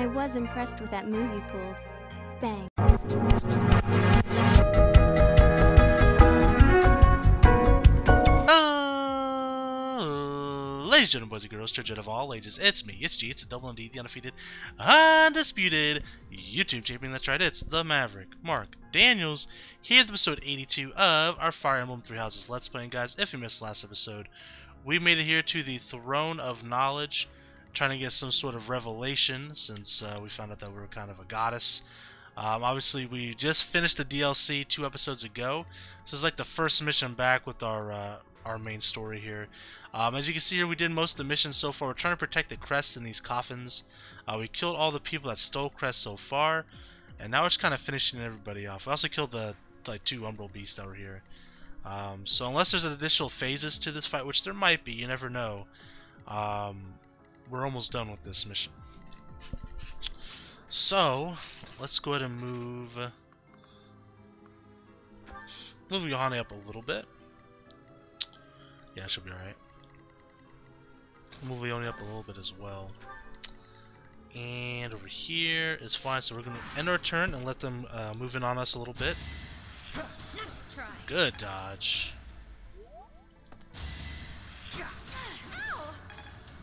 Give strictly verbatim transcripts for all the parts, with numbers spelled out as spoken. I was impressed with that move you pulled. Bang. Uh, ladies and gentlemen, boys and girls, children of all ages, it's me, it's G, it's the double M D, the undefeated, undisputed YouTube champion. That's right, it's the Maverick Mark Daniels, here at episode eighty-two of our Fire Emblem Three Houses Let's Play. And guys, if you missed last episode, we made it here to the Throne of Knowledge, trying to get some sort of revelation, since uh, we found out that we were kind of a goddess. Um, obviously, we just finished the D L C two episodes ago, so it's like the first mission back with our uh, our main story here. Um, as you can see here, we did most of the missions so far. We're trying to protect the crests in these coffins. Uh, we killed all the people that stole crests so far, and now we're just kind of finishing everybody off. We also killed the like two umbral beasts that were here. Um, so unless there's additional phases to this fight, which there might be, you never know. Um, We're almost done with this mission. So, let's go ahead and move... Move Yohane up a little bit. Yeah, she'll be alright. Move Leonie up a little bit as well. And over here is fine, so we're going to end our turn and let them uh, move in on us a little bit. Nice try. Good dodge.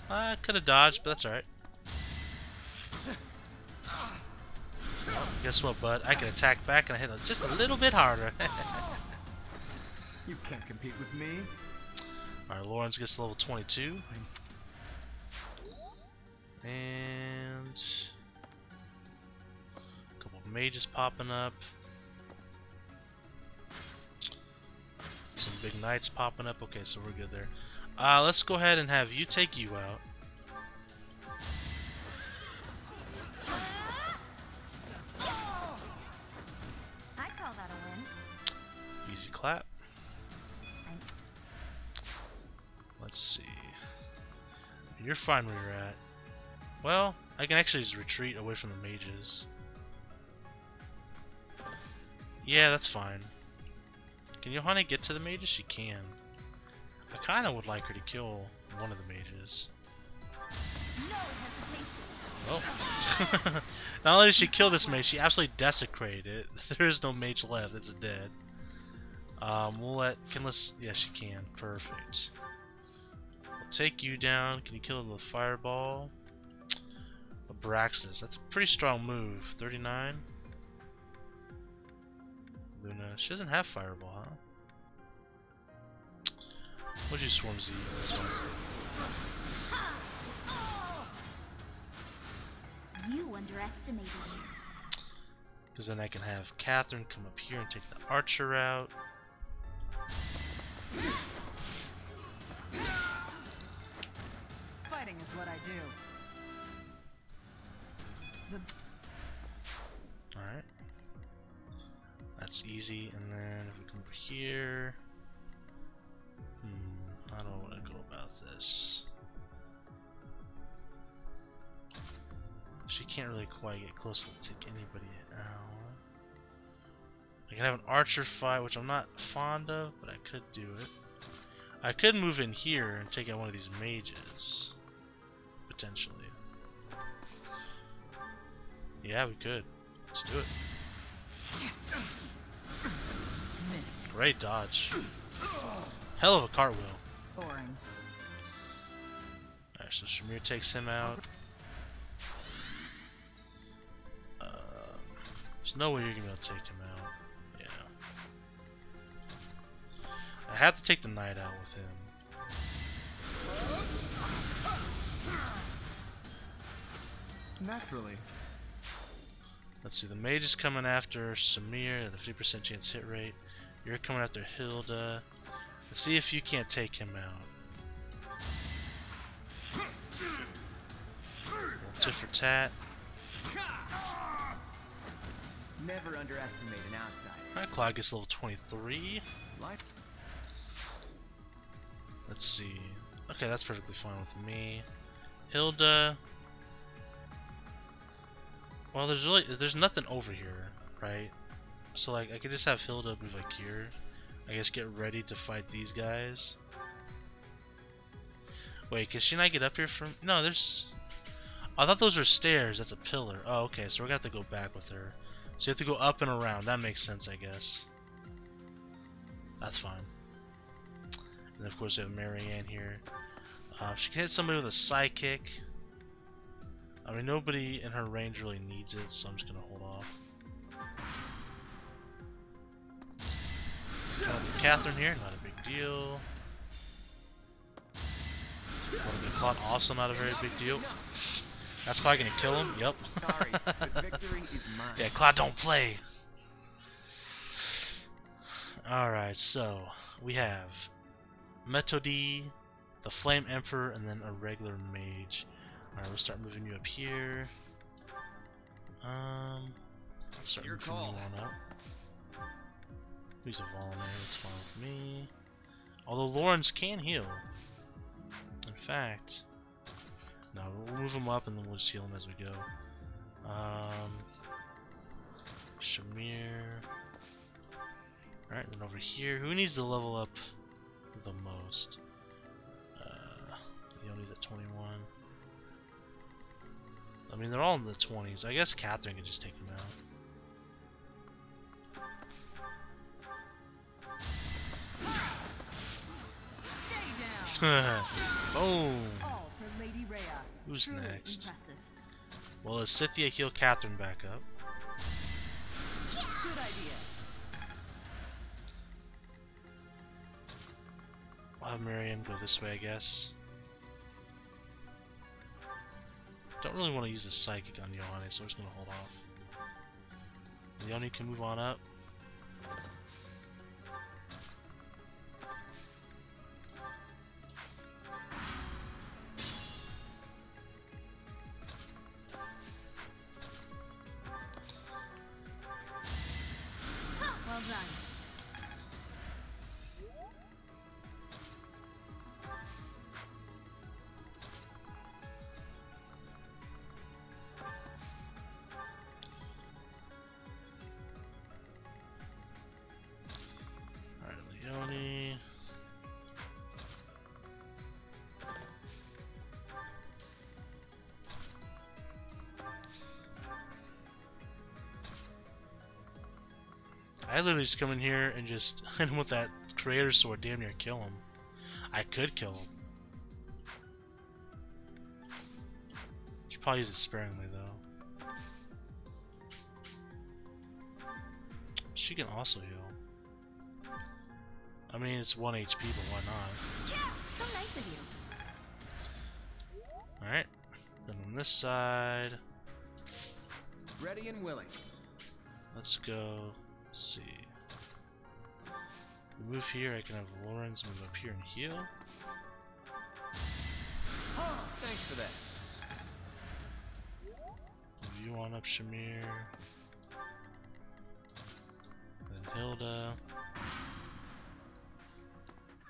I uh, could have dodged, but that's alright. Well, guess what, bud? I can attack back and I hit it just a little bit harder. You can't compete with me. Alright, Lawrence gets to level twenty-two. And a couple of mages popping up. Some big knights popping up. Okay, so we're good there. Uh, let's go ahead and have you take you out. I call that a win. Easy clap. Let's see. You're fine where you're at. Well, I can actually just retreat away from the mages. Yeah, that's fine. Can Yohane get to the mages? She can. I kind of would like her to kill one of the mages. No hesitation. Well, not only did she kill this mage, she absolutely desecrated it. There is no mage left; it's dead. Um, we'll let. Can let's. Yeah, she can. Perfect. We'll take you down. Can you kill it with a fireball? Abraxas. That's a pretty strong move. thirty-nine. Luna. She doesn't have fireball, huh? What'd you swarm Z? You underestimated me. Because then I can have Catherine come up here and take the archer out. Fighting is what I do. All right, that's easy. And then if we come over here. Hmm, I don't want to go about this. She can't really quite get close to take anybody now. I can have an archer fight, which I'm not fond of, but I could do it. I could move in here and take out one of these mages, potentially. Yeah, we could. Let's do it. Missed. Great dodge. Hell of a cartwheel. Boring. Alright, so Shamir takes him out. Um, there's no way you're gonna be able to take him out. Yeah. I have to take the knight out with him. Naturally. Let's see, the mage is coming after Samir at a fifty percent chance hit rate. You're coming after Hilda. Let's see if you can't take him out. Tit for tat. Never underestimate an outsider. Alright, Cloud gets level twenty-three. Life. Let's see. Okay, that's perfectly fine with me. Hilda. Well, there's really there's nothing over here, right? So like I could just have Hilda move like here. I guess get ready to fight these guys. Wait, can she not get up here from... No, there's... I thought those were stairs. That's a pillar. Oh, okay. So we're gonna have to go back with her. So you have to go up and around. That makes sense, I guess. That's fine. And of course we have Marianne here. Uh, she can hit somebody with a psychic. I mean, nobody in her range really needs it, so I'm just gonna hold off. One with Catherine here, not a big deal. One with the Claude, also not a very big deal. That's probably gonna kill him. Yep. Sorry, the victory is mine. Yeah, Claude don't play. Alright, so we have Metodi, the Flame Emperor, and then a regular mage. Alright, we'll start moving you up here. Um I'll start moving you on up. Use a volume, that's fine with me. Although Lawrence can heal. In fact. No, we'll move him up and then we'll just heal him as we go. Um Shamir. Alright, then over here. Who needs to level up the most? Uh Leonie's at twenty one. I mean, they're all in the twenties. I guess Catherine can just take them out. Stay down. Boom. All for Lady Rhea. Who's truly next? Impressive. Well, let's Cynthia heal Catherine back up. Yeah. Good idea. I'll have Marianne go this way, I guess. Don't really want to use a psychic on Yohane, so we're just gonna hold off. Leonie can move on up. Well done. I literally just come in here and just hit him with that creator sword, damn near kill him. I could kill him. Should probably use it sparingly though. She can also heal. I mean, it's one H P, but why not? Yeah, so nice of you. All right, then on this side. Ready and willing. Let's go. Let's see. We move here, I can have Lawrence move up here and heal. Oh, thanks for that. Move you on up, Shamir. Then Hilda.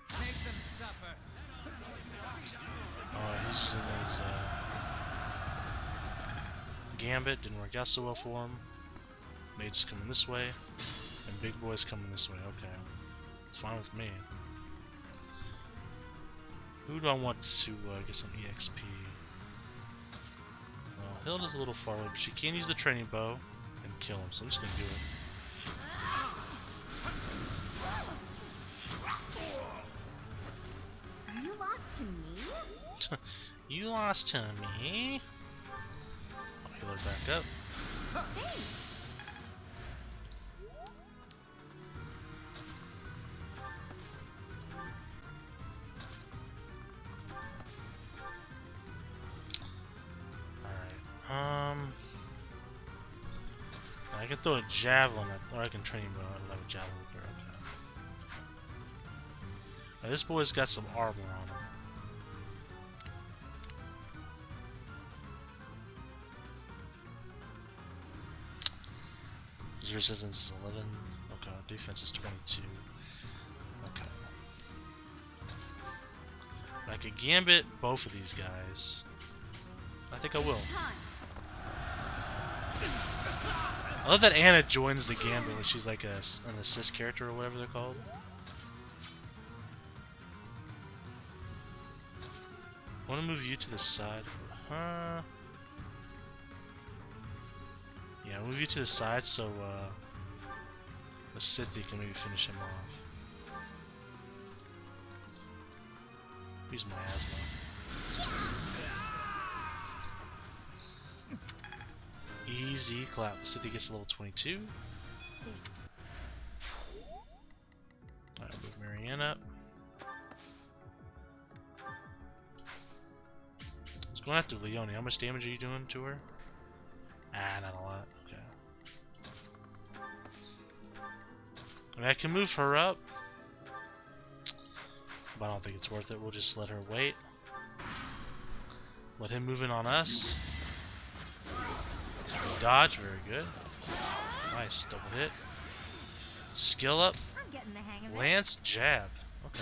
Make them suffer. Oh, he's using his uh, gambit, didn't work out so well for him. Mage's coming this way, and Big Boy's coming this way. Okay, it's fine with me. Who do I want to uh, get some E X P? Well, Hilda's a little far away, but she can use the training bow and kill him, so I'm just gonna do it. You lost to me? You lost to me? I'll heal her back up. Thanks. I can throw a javelin at, or I can train him, but I don't have a javelin with her. Okay. Now, this boy's got some armor on him. His resistance is eleven. Okay, defense is twenty-two. Okay. But I could gambit both of these guys. I think I will. I love that Anna joins the gambit when she's like a, an assist character or whatever they're called. I want to move you to the side. Uh, Yeah, move you to the side so uh Lysithia can maybe finish him off. Use my asthma. Easy clap. Lysithia gets a level twenty-two. Alright, move Marianne up. It's going after Leonie. How much damage are you doing to her? Ah, not a lot. Okay. I mean, I can move her up, but I don't think it's worth it. We'll just let her wait. Let him move in on us. Dodge, very good. Nice, double hit. Skill up. Lance jab. Okay.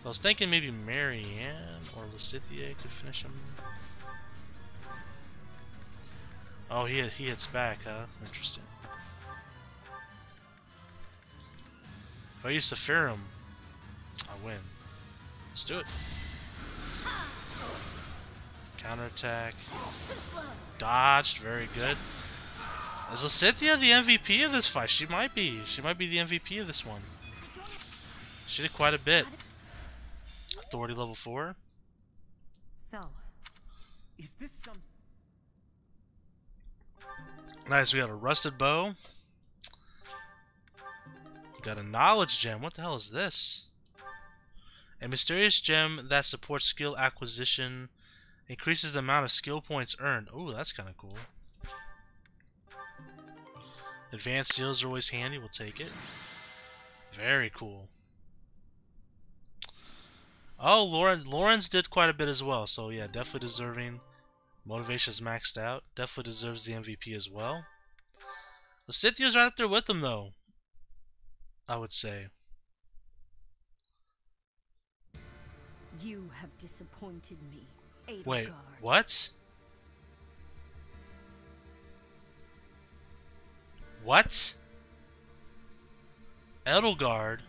So I was thinking maybe Marianne or Lysithia could finish him. Oh, he, he hits back, huh? Interesting. If I use the Sephirim, I win. Let's do it. Counterattack. Dodged, very good. Is Lysithia the M V P of this fight? She might be. She might be the M V P of this one. She did quite a bit. Authority level four. So, is this something? Nice, we got a rusted bow. We got a knowledge gem. What the hell is this? A mysterious gem that supports skill acquisition, increases the amount of skill points earned. Ooh, that's kind of cool. Advanced seals are always handy. We'll take it. Very cool. Oh, Lauren, Lorenz did quite a bit as well. So yeah, definitely deserving. Motivation is maxed out. Definitely deserves the M V P as well. Lysithia's right up there with him, though, I would say. You have disappointed me, Edelgard. Wait, what? What? Edelgard?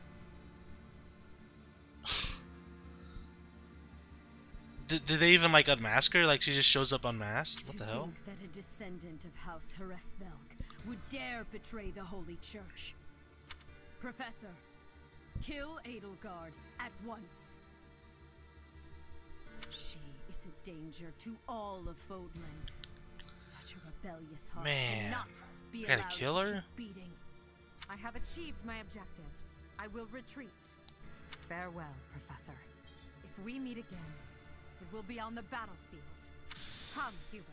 Did, did they even like unmask her? Like she just shows up unmasked? What the hell? To think that a descendant of House Harrestvelk would dare betray the Holy Church. Professor, kill Edelgard at once. She is a danger to all of Fodlan. Such a rebellious heart cannot be allowed to keep beating. I have achieved my objective. I will retreat. Farewell, Professor. If we meet again, it will be on the battlefield. Come, Hubert.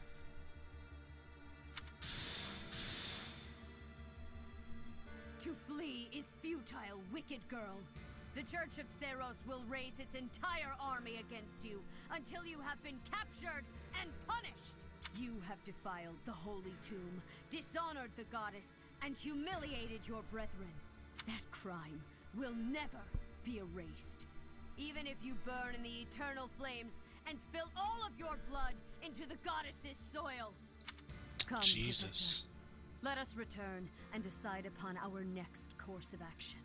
To flee is futile, wicked girl. The Church of Seiros will raise its entire army against you until you have been captured and punished. You have defiled the holy tomb, dishonored the goddess, and humiliated your brethren. That crime will never be erased. Even if you burn in the eternal flames and spill all of your blood into the goddess's soil. Come, Jesus. Professor. Let us return and decide upon our next course of action.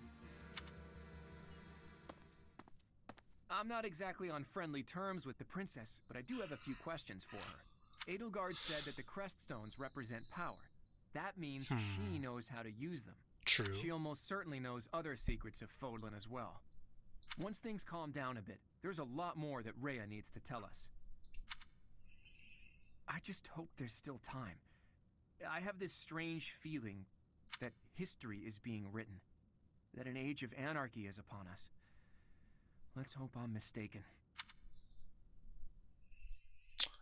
I'm not exactly on friendly terms with the princess, but I do have a few questions for her. Edelgard said that the creststones represent power. That means hmm. she knows how to use them. True. She almost certainly knows other secrets of Fodlan as well. Once things calm down a bit, there's a lot more that Rhea needs to tell us. I just hope there's still time. I have this strange feeling that history is being written, that an age of anarchy is upon us. Let's hope I'm mistaken.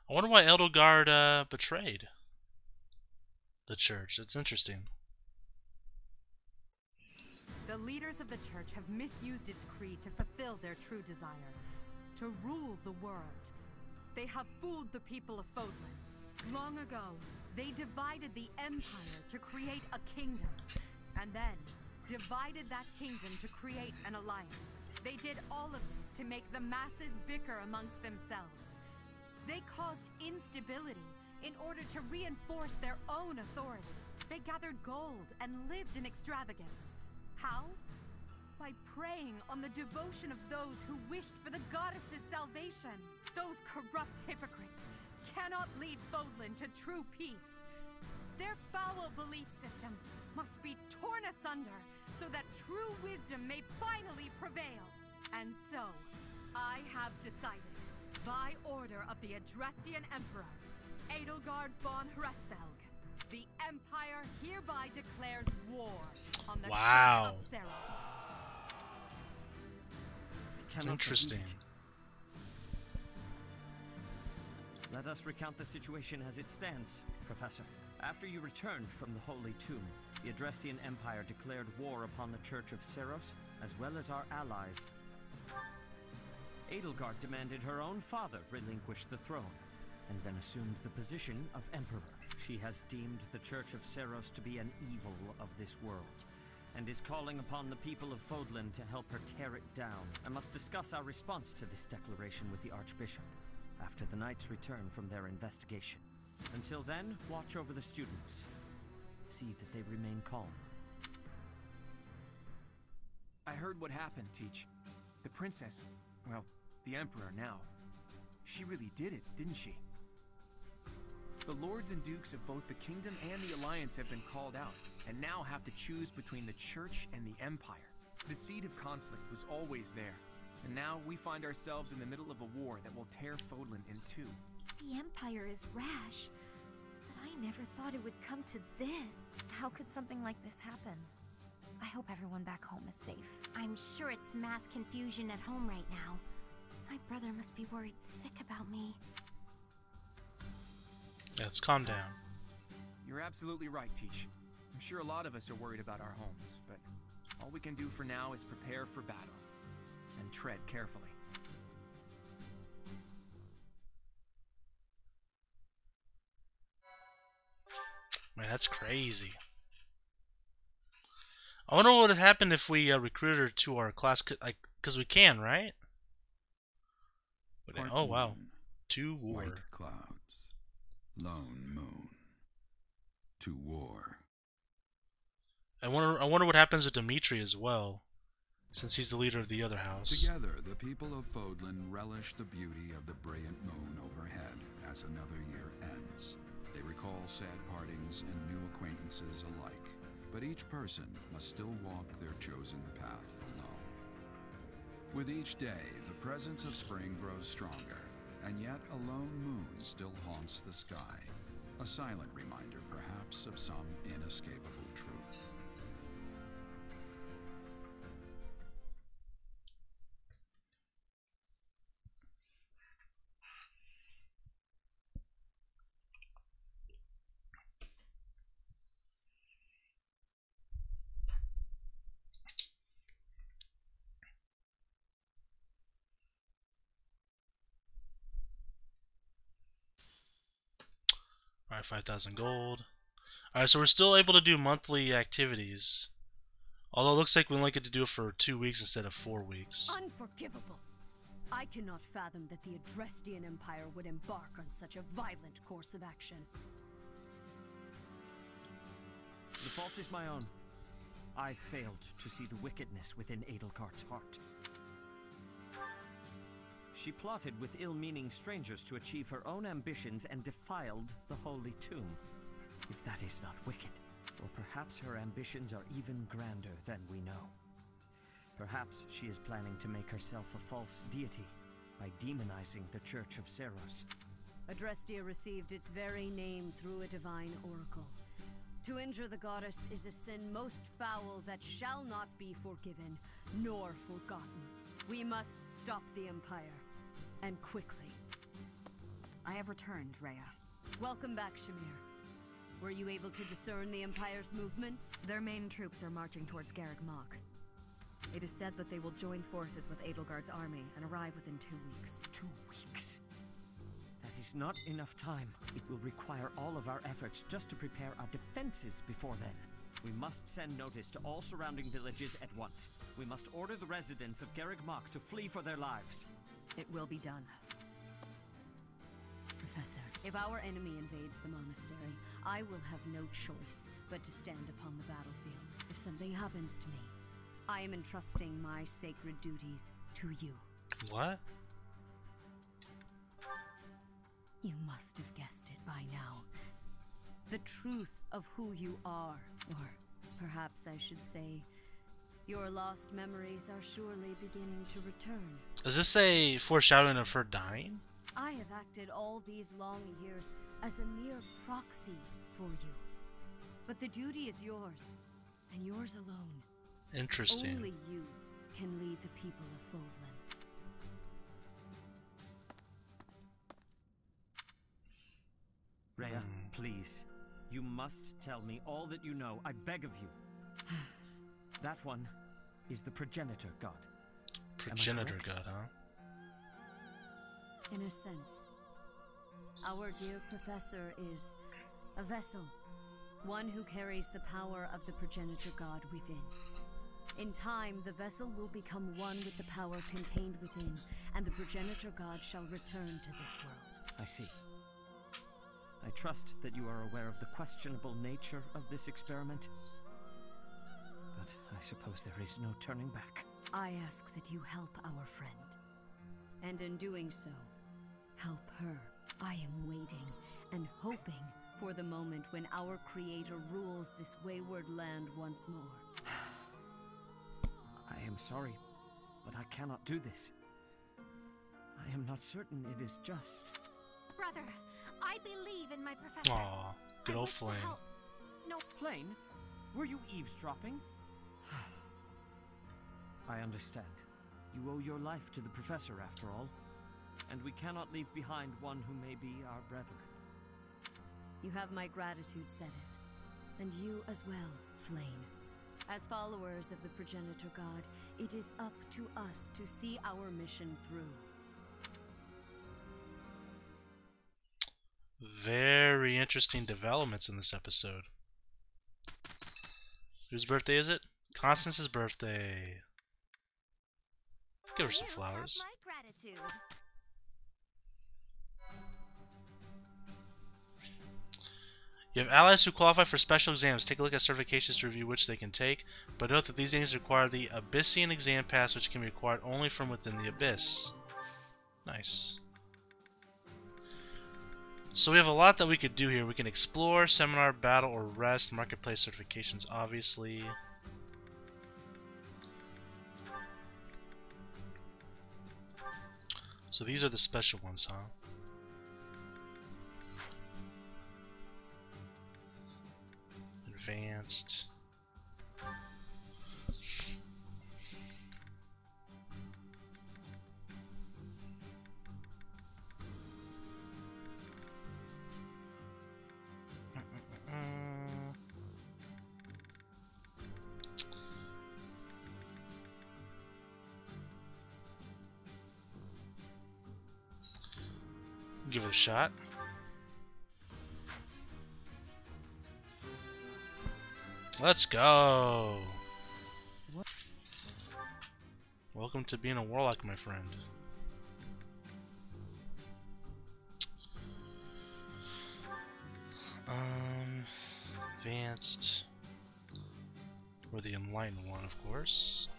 I wonder why Edelgard uh, betrayed the church. It's interesting. The leaders of the church have misused its creed to fulfill their true desire, to rule the world. They have fooled the people of Fodlan. Long ago, they divided the empire to create a kingdom, and then divided that kingdom to create an alliance. They did all of this to make the masses bicker amongst themselves. They caused instability in order to reinforce their own authority. They gathered gold and lived in extravagance. How? By preying on the devotion of those who wished for the goddess's salvation. Those corrupt hypocrites cannot lead Fodlan to true peace. Their foul belief system must be torn asunder so that true wisdom may finally prevail. And so, I have decided, by order of the Adrestian Emperor, Edelgard von Hresvelg, the Empire hereby declares war on the wow. Church of Seiros. Interesting. Let us recount the situation as it stands, Professor. After you returned from the Holy Tomb, the Adrestian Empire declared war upon the Church of Seiros, as well as our allies. Edelgard demanded her own father relinquish the throne, and then assumed the position of Emperor. She has deemed the Church of Seiros to be an evil of this world, and is calling upon the people of Fodlan to help her tear it down. I must discuss our response to this declaration with the Archbishop, after the Knights return from their investigation. Until then, watch over the students. See that they remain calm. I heard what happened, Teach. The princess, well, the Emperor now. She really did it, didn't she? The lords and dukes of both the kingdom and the alliance have been called out, and now have to choose between the church and the empire. The seed of conflict was always there, and now we find ourselves in the middle of a war that will tear Fodlan in two. The Empire is rash, but I never thought it would come to this. How could something like this happen? I hope everyone back home is safe. I'm sure it's mass confusion at home right now. My brother must be worried sick about me. Let's calm down. You're absolutely right, Teach. I'm sure a lot of us are worried about our homes, but all we can do for now is prepare for battle and tread carefully. Man, that's crazy. I wonder what would have happened if we uh, recruited her to our class, like, because we can, right? But, oh, wow. To war. White clouds. Lone moon. To war. I wonder, I wonder what happens with Dimitri as well, since he's the leader of the other house. Together, the people of Fodlan relish the beauty of the brilliant moon overhead as another year ends. They recall sad partings and new acquaintances alike, but each person must still walk their chosen path alone. With each day, the presence of spring grows stronger, and yet a lone moon still haunts the sky, a silent reminder perhaps of some inescapable truth. Alright, five thousand gold. Alright, so we're still able to do monthly activities. Although it looks like we only get to do it for two weeks instead of four weeks. Unforgivable! I cannot fathom that the Adrestian Empire would embark on such a violent course of action. The fault is my own. I failed to see the wickedness within Edelgard's heart. She plotted with ill-meaning strangers to achieve her own ambitions and defiled the Holy Tomb. If that is not wicked, or perhaps her ambitions are even grander than we know. Perhaps she is planning to make herself a false deity by demonizing the Church of Seiros. Adrestia received its very name through a divine oracle. To injure the goddess is a sin most foul that shall not be forgiven, nor forgotten. We must stop the Empire, and quickly. I have returned, Rhea. Welcome back, Shamir. Were you able to discern the Empire's movements? Their main troops are marching towards Garreg Mach. It is said that they will join forces with Edelgard's army and arrive within two weeks. Two weeks? That is not enough time. It will require all of our efforts just to prepare our defenses before then. We must send notice to all surrounding villages at once. We must order the residents of Garreg Mach to flee for their lives. It will be done. Professor, if our enemy invades the monastery, I will have no choice but to stand upon the battlefield. If something happens to me, I am entrusting my sacred duties to you. What? You must have guessed it by now. the truth of who you are. Or perhaps I should say, your lost memories are surely beginning to return. Is this a foreshadowing of her dying? I have acted all these long years as a mere proxy for you. But the duty is yours, and yours alone. Interesting. Only you can lead the people of Foldland. Rhea, please. You must tell me all that you know. I beg of you. That one is the Progenitor God. Progenitor God, huh? In a sense. Our dear professor is a vessel. One who carries the power of the Progenitor God within. In time, the vessel will become one with the power contained within, and the Progenitor God shall return to this world. I see. I trust that you are aware of the questionable nature of this experiment. But I suppose there is no turning back. I ask that you help our friend. And in doing so, help her. I am waiting and hoping for the moment when our Creator rules this wayward land once more. I am sorry, but I cannot do this. I am not certain it is just. Brother! I believe in my professor. Aw, good old Flayn. No, Flayn, were you eavesdropping? I understand. You owe your life to the professor, after all. And we cannot leave behind one who may be our brethren. You have my gratitude, Seteth. And you as well, Flayn. As followers of the Progenitor God, it is up to us to see our mission through. Very interesting developments in this episode. Whose birthday is it? Constance's birthday. Give her some flowers. You have allies who qualify for special exams. Take a look at certifications to review which they can take, but note that these things require the Abyssian exam pass, which can be acquired only from within the Abyss. Nice. So we have a lot that we could do here. We can explore, seminar, battle, or rest. Marketplace certifications, obviously. So these are the special ones, huh? Advanced. Give it a shot. Let's go. What? Welcome to being a warlock, my friend. Um, advanced, or the enlightened one, of course.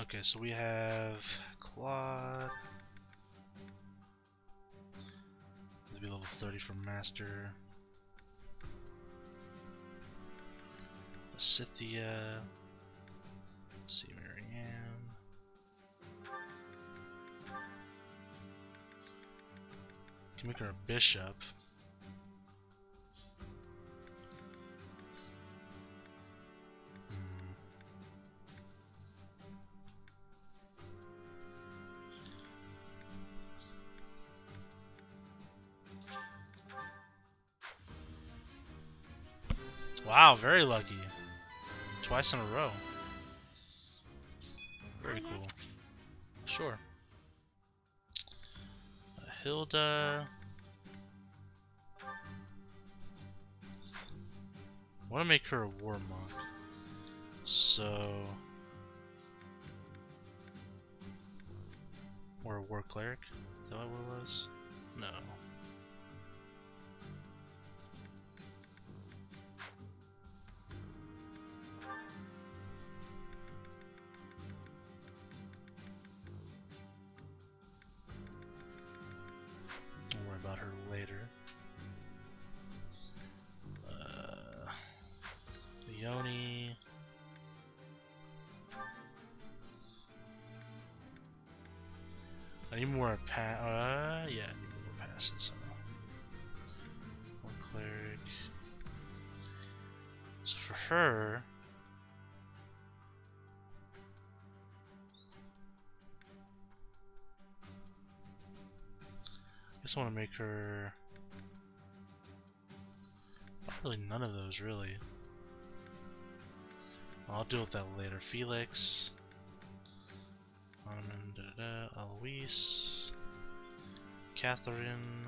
Okay, so we have Claude. This will be level thirty for Master. Lysithia. Let's see, Marianne. Can make her a Bishop. Wow, very lucky. Twice in a row. Very cool. Sure. Uh, Hilda. I want to make her a war monk. So. Or a war cleric. Is that what it was? No. Don't worry about her later. Uh, Leonie. I need more pass. Uh, yeah, I need more passes. More cleric. So for her, I just want to make her. Probably none of those really. I'll deal with that later. Felix. Alois, Catherine,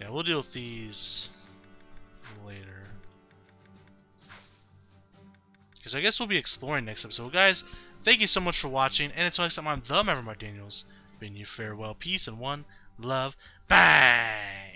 yeah, we'll deal with these later, because I guess we'll be exploring next episode. Guys, thank you so much for watching, and until next time, I'm the Maverick Mark Daniels, bidding you farewell, peace, and one love, bye!